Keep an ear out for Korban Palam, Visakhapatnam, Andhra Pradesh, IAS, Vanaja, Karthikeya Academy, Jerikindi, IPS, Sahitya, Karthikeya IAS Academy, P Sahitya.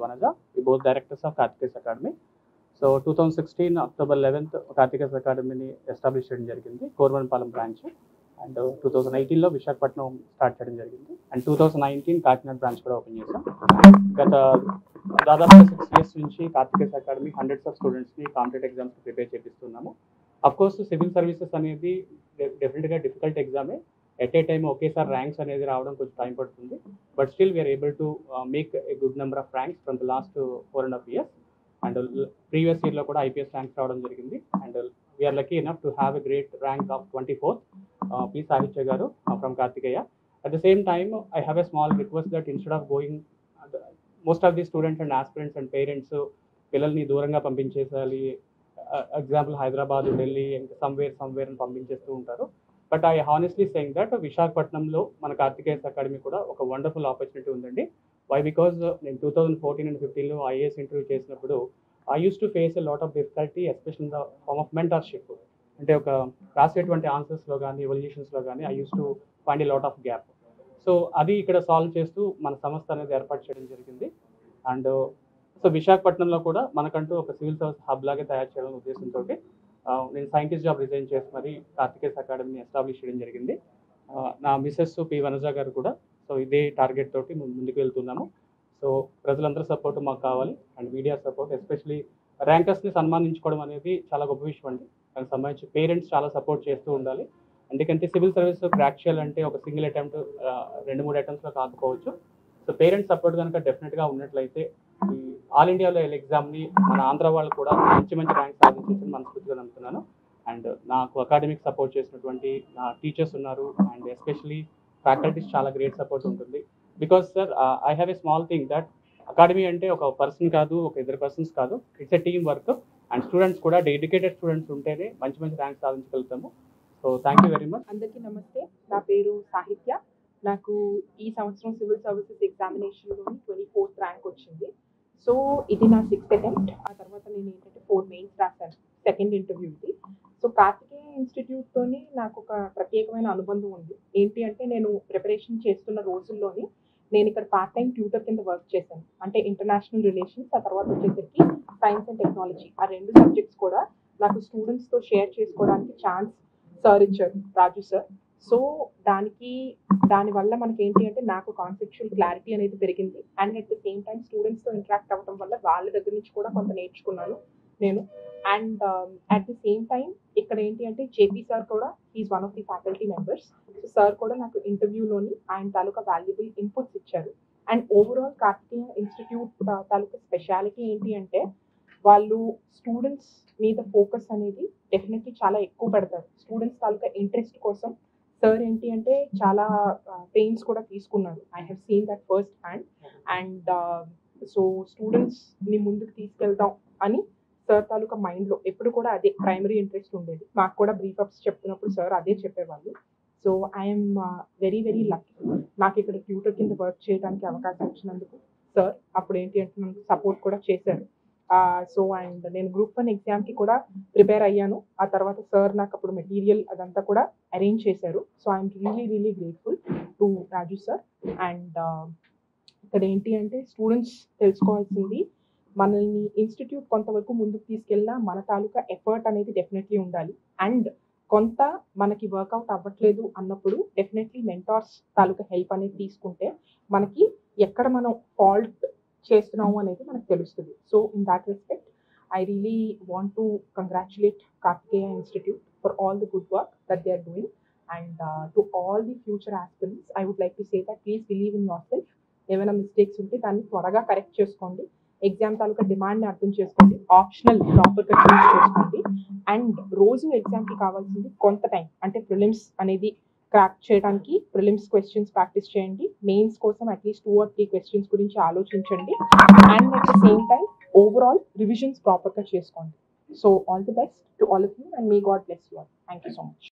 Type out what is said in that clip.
Vanaja. We both directors of Karthikeya Academy. So 2016 October 11th Karthikeya Academy established in Jerikindi, Korban Palam branch, and 2018 lo Visakhapatnam start cheyadam jarigindi, and 2019 Karnataka branch kuda open chesam. Gata dadapu 6 years nunchi Karthikeya Academy hundreds of students ni competitive exams prepare chepistunnamo. Of course civil services anedi definitely ga difficult exam e. At a time, okay sir, ranks are around time, but still we are able to make a good number of ranks from the last 4.5 years. And previous year lo kuda IPS ranks raavadam jarigindi, and we are lucky enough to have a great rank of 24th, P Sahitya garu from Karthikeya. At the same time, I have a small request that instead of going, most of the students and aspirants and parents pillalni dooranga pampinchesali, example Hyderabad, Delhi and somewhere and pampinchestu untaru. But I honestly saying that Visakhapatnam lo mana Karthikeya Academy kuda oka wonderful opportunity undandi. Why? Because in 2014 and 15 lo IAS interview chesinappudu I used to face a lot of difficulty, especially in the form of mentorship. Ante oka raseటువంటి answers lo gaani evaluations lo gaani I used to find a lot of gap. So adi ikkada solve chestu mana samastha anedi erpatu cheyadam jarigindi. And so Visakhapatnam lo kuda manakantu oka civil service hub laga tayaru cheyadam uddesham toti నేను scientist job resign చేసి మరి Karthikeya అకాడమీని establish చేయడం జరిగింది. నా missus P Vanaja గారు కూడా so ఇదే target తోటి ముందుకు వెళ్తున్నాము. సో ప్రజలందరూ సపోర్ట్ మాకు కావాలి, అండ్ మీడియా సపోర్ట్, ఎస్పెషలీ ర్యాంకర్స్ని సన్మానించుకోవడం అనేది చాలా గొప్ప విషయం అండి. దానికి సంబంధించి పేరెంట్స్ చాలా సపోర్ట్ చేస్తూ ఉండాలి. ఎందుకంటే సివిల్ సర్వీస్ క్రాక్ చేయాలంటే ఒక సింగిల్ అటెంప్ట్ 2-3 అటెంప్ట్స్లో కాకపోవచ్చు. సో పేరెంట్స్ సపోర్ట్ కనుక డెఫినెట్గా ఉన్నట్లయితే ఆల్ ఇండియాలో ఎగ్జామ్ని మన ఆంధ్ర వాళ్ళు కూడా మంచి మంచి ర్యాంక్ సాధించాలని మనస్ఫూర్తిగా నమ్ముతున్నాను. అండ్ నాకు అకాడమిక్ సపోర్ట్ చేసినటువంటి నా టీచర్స్ ఉన్నారు, అండ్ ఎస్పెషలీ ఫ్యాకల్టీస్ చాలా గ్రేట్ సపోర్ట్ ఉంటుంది. Because sir I have a small thing that academy అంటే ఒక పర్సన్ కాదు, ఒక ఇద్దరు పర్సన్స్ కాదు, it's a team work. And students కూడా డెడికేటెడ్ స్టూడెంట్స్ ఉంటేనే మంచి మంచి ర్యాంక్ సాధించగలుగుతాము. So thank you very much. అందరికీ నమస్తే. నా పేరు సాహిత్య. నాకు ఈ సంవత్సరం సివిల్ సర్వీసెస్ ఎగ్జామినేషన్లోని 24th ర్యాంక్ వచ్చింది. సో ఇది నా 6th అటెంప్ట్. ఆ తర్వాత నేను ఏంటంటే 4 మెయిన్స్ రాశాను సెకండ్ ఇంటర్వ్యూకి. సో కార్తికేయ ఇన్స్టిట్యూట్తోని నాకు ఒక ప్రత్యేకమైన అనుబంధం ఉంది. ఏంటి అంటే నేను ప్రిపరేషన్ చేస్తున్న రోజుల్లోని నేను ఇక్కడ పార్ట్ టైం ట్యూటర్ కింద వర్క్ చేశాను. అంటే ఇంటర్నేషనల్ రిలేషన్స్, ఆ తర్వాత వచ్చేసరికి సైన్స్ అండ్ టెక్నాలజీ, ఆ 2 సబ్జెక్ట్స్ కూడా నాకు స్టూడెంట్స్తో షేర్ చేసుకోవడానికి ఛాన్స్ సార్ ఇచ్చారు, రాజు సార్. సో దానివల్ల మనకి ఏంటి అంటే నాకు కాన్సెప్చువల్ క్లారిటీ అనేది పెరిగింది, and at the same time స్టూడెంట్స్తో ఇంటరాక్ట్ అవ్వడం వల్ల వాళ్ళ దగ్గర నుంచి కూడా కొంత నేర్చుకున్నాను నేను. And at the same time ఇక్కడ ఏంటి అంటే జేపీ సార్ కూడా is one of the faculty members. So sir కూడా నాకు ఇంటర్వ్యూలోని ఆయన తాలూకా వాల్యుబుల్ ఇన్పుట్స్ ఇచ్చారు. అండ్ ఓవరాల్ కార్తికేయ ఇన్స్టిట్యూట్ తాలూకా స్పెషాలిటీ ఏంటి అంటే వాళ్ళు స్టూడెంట్స్ మీద ఫోకస్ అనేది డెఫినెట్లీ చాలా ఎక్కువ పెడతారు. స్టూడెంట్స్ తాలూకా ఇంట్రెస్ట్ కోసం సార్ ఏంటి అంటే చాలా పెయిన్స్ కూడా తీసుకున్నారు. I have seen that first hand. And so స్టూడెంట్స్ని ముందుకు తీసుకెళ్దాం అని సార్ తాలూకా మైండ్లో ఎప్పుడు కూడా అదే ప్రైమరీ ఇంట్రెస్ట్ ఉండేది. మాకు కూడా బ్రీఫ్అప్స్ చెప్తున్నప్పుడు సార్ అదే చెప్పేవాళ్ళు. So I'm very very lucky నాకు ఇక్కడ ట్యూటర్ కింద వర్క్ చేయడానికి అవకాశం ఇచ్చినందుకు. సార్ అప్పుడు ఏంటి అంటే నాకు సపోర్ట్ కూడా చేశారు. సో అండ్ నేను గ్రూప్ 1 ఎగ్జామ్కి కూడా ప్రిపేర్ అయ్యాను. ఆ తర్వాత సార్ నాకు అప్పుడు మెటీరియల్ అదంతా కూడా అరేంజ్ చేశారు. So I'm really really grateful to Raju sir. And ఇక్కడ ఏంటి అంటే స్టూడెంట్స్ తెలుసుకోవాల్సింది మనల్ని ఇన్స్టిట్యూట్ కొంతవరకు ముందుకు తీసుకెళ్ళినా మన తాలూకా ఎఫర్ట్ అనేది డెఫినెట్లీ ఉండాలి. అండ్ కొంత మనకి వర్కౌట్ అవ్వట్లేదు అన్నప్పుడు డెఫినెట్లీ మెంటార్స్ తాలూకా హెల్ప్ అనేది తీసుకుంటే మనకి ఎక్కడ మనం ఫాల్ట్ చేస్తున్నాము అనేది మనకు తెలుస్తుంది. So in that respect I really want to congratulate Karthikeya institute for all the good work that they are doing. And to all the future aspirants I would like to say that please believe in yourself. ఏమైనా mistakes ఉంటే దాన్ని త్వరగా correct చేసుకోండి. Exam తాలూకా డిమాండ్ని అర్థం చేసుకోండి. Optional ప్రాపర్గా చూస్ చేసుకోండి. And రోజు ఎగ్జామ్కి కావాల్సింది కొంత టైం, అంటే ప్రిలిమ్స్ అనేది క్రాక్ చేయడానికి ప్రిలిమ్స్ క్వశ్చన్స్ ప్రాక్టీస్ చేయండి. మెయిన్స్ కోసం అట్లీస్ట్ 2 or 3 క్వశ్చన్స్ గురించి ఆలోచించండి. And at the same time overall revisions ప్రాపర్గా చేసుకోండి. So all the best to all of you, and may God bless you all. Thank you so much.